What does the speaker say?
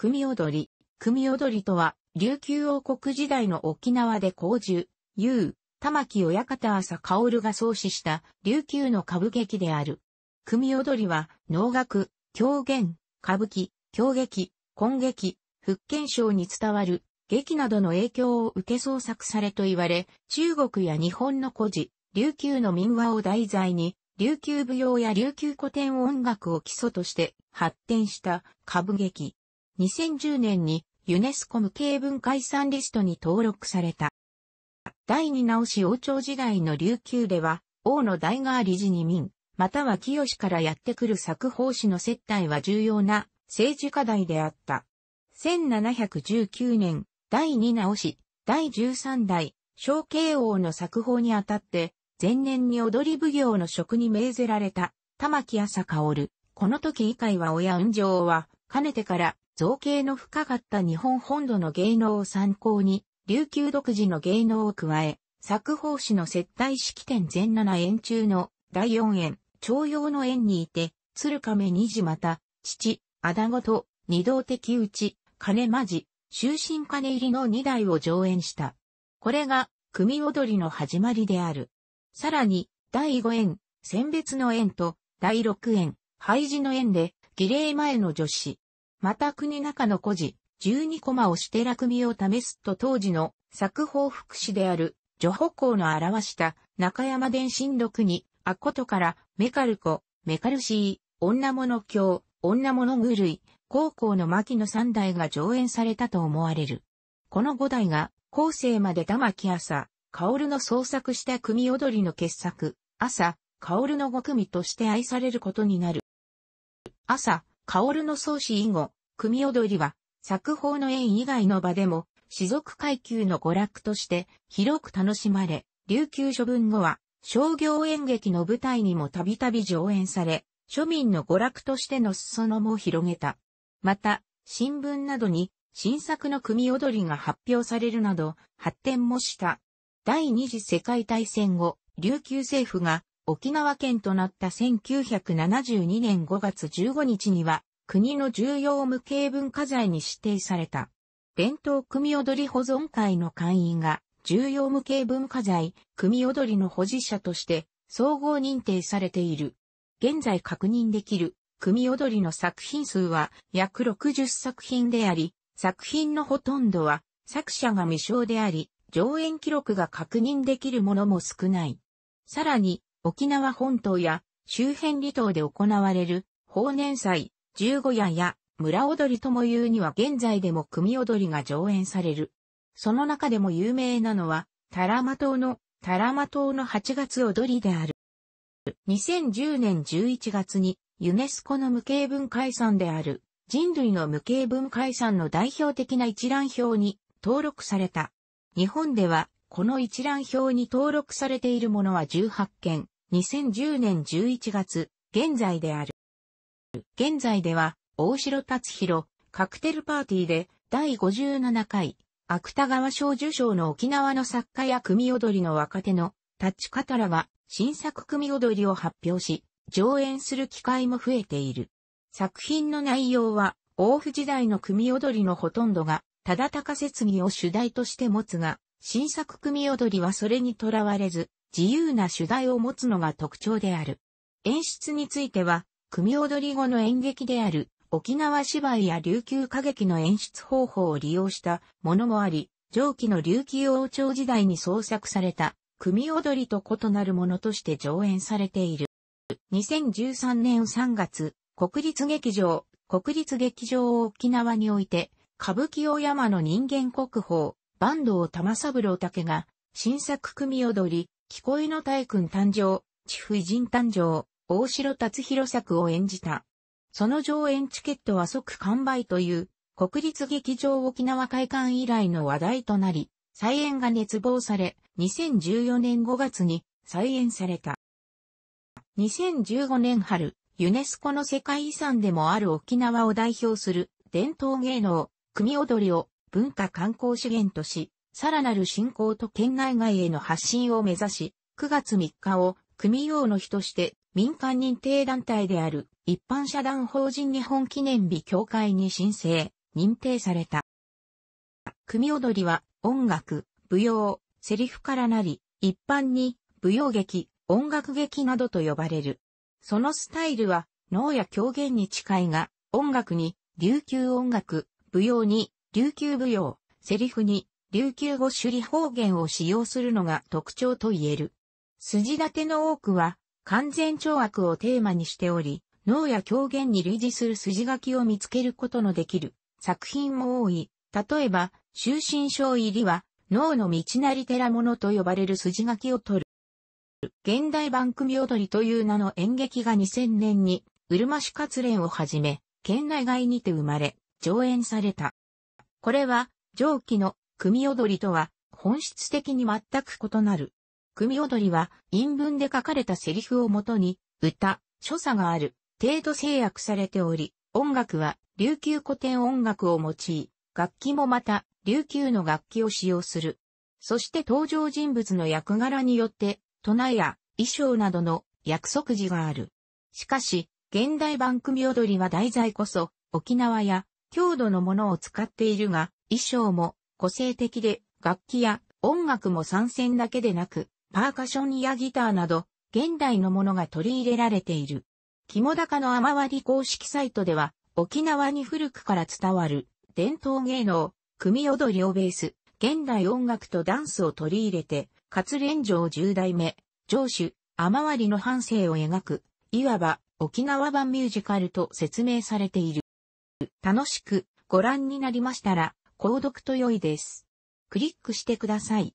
組踊り。組踊りとは、琉球王国時代の沖縄で香寿、遊、玉木親方浅薫が創始した琉球の歌舞劇である。組踊りは、能楽、狂言、歌舞伎、狂劇、根劇、福建省に伝わる劇などの影響を受け創作されと言われ、中国や日本の古事、琉球の民話を題材に、琉球舞踊や琉球古典音楽を基礎として発展した歌舞劇。2010年にユネスコ無形文化遺産リストに登録された。第二直し王朝時代の琉球では、王の代替わり時に民、または清からやってくる作法師の接待は重要な政治課題であった。1719年、第二直し、第13代、承慶王の作法にあたって、前年に踊り奉行の職に命ぜられた、玉木浅薫。この時以下は親雲上は、かねてから、造形の深かった日本本土の芸能を参考に、琉球独自の芸能を加え、作法師の接待式典全7演中の第4演、徴用の演にいて、鶴亀二次また、父、あだごと、二道敵討ち、金間寺、終身金入りの2台を上演した。これが、組踊りの始まりである。さらに、第5演、餞別の演と、第6演、拝事の演で、儀礼前の助詞。また国中の故事、12コマをして楽組を試すと当時の作法副師である、徐保光の表した中山伝心録に、あことから、メカルコ、メカルシー、女物狂、女物狂い、高校の牧野3代が上演されたと思われる。この5代が、後世まで玉木浅薫の創作した組踊りの傑作、浅薫の5組として愛されることになる。浅薫の創始以後、組踊りは、作法の演以外の場でも、士族階級の娯楽として広く楽しまれ、琉球処分後は、商業演劇の舞台にもたびたび上演され、庶民の娯楽としての裾野も広げた。また、新聞などに、新作の組踊りが発表されるなど、発展もした。第二次世界大戦後、琉球政府が沖縄県となった1972年5月15日には、国の重要無形文化財に指定された。伝統組踊り保存会の会員が、重要無形文化財、組踊りの保持者として、総合認定されている。現在確認できる、組踊りの作品数は約60作品であり、作品のほとんどは作者が未詳であり、上演記録が確認できるものも少ない。さらに、沖縄本島や周辺離島で行われる、豊年祭、十五夜や村踊りともいうには現在でも組踊りが上演される。その中でも有名なのは、多良間島の8月踊りである。2010年11月にユネスコの無形文化遺産である。人類の無形文化遺産の代表的な一覧表に登録された。日本では、この一覧表に登録されているものは18件、2010年11月、現在である。現在では、大城達弘、カクテルパーティーで、第57回、芥川賞受賞の沖縄の作家や組踊りの若手の、立方らが、新作組踊りを発表し、上演する機会も増えている。作品の内容は、王府時代の組踊りのほとんどが、忠敬節義を主題として持つが、新作組踊りはそれにとらわれず、自由な主題を持つのが特徴である。演出については、組踊り後の演劇である、沖縄芝居や琉球歌劇の演出方法を利用したものもあり、上記の琉球王朝時代に創作された、組踊りと異なるものとして上演されている。2013年3月、国立劇場沖縄において、歌舞伎大山の人間国宝、坂東玉三郎武が、新作組踊り、聞こえの大君誕生、地夫人誕生、大城達弘作を演じた。その上演チケットは即完売という、国立劇場沖縄開館以来の話題となり、再演が熱望され、2014年5月に再演された。2015年春、ユネスコの世界遺産でもある沖縄を代表する伝統芸能、組踊りを文化観光資源とし、さらなる振興と県内外への発信を目指し、9月3日を組王の日として民間認定団体である一般社団法人日本記念日協会に申請、認定された。組踊りは音楽、舞踊、セリフからなり、一般に舞踊劇、音楽劇などと呼ばれる。そのスタイルは能や狂言に近いが、音楽に琉球音楽、舞踊に琉球舞踊、セリフに琉球語首里方言を使用するのが特徴と言える。筋立ての多くは完全懲悪をテーマにしており、能や狂言に類似する筋書きを見つけることのできる作品も多い。例えば、秋申抄入りは、能の道なり寺物と呼ばれる筋書きを取る。現代版組踊りという名の演劇が2000年に、うるま市活連をはじめ、県内外にて生まれ、上演された。これは、上記の組踊りとは、本質的に全く異なる。組踊りは、韻文で書かれたセリフをもとに、歌、所作がある、程度制約されており、音楽は、琉球古典音楽を用い、楽器もまた、琉球の楽器を使用する。そして登場人物の役柄によって、唱えや衣装などの約束時がある。しかし、現代版組踊りは題材こそ、沖縄や郷土のものを使っているが、衣装も個性的で、楽器や音楽も三線だけでなく、パーカッションやギターなど、現代のものが取り入れられている。肝高の雨割り公式サイトでは、沖縄に古くから伝わる。伝統芸能、組踊りをベース、現代音楽とダンスを取り入れて、活連城10代目、城主、雨割りの半生を描く、いわば沖縄版ミュージカルと説明されている。楽しくご覧になりましたら、購読と良いです。クリックしてください。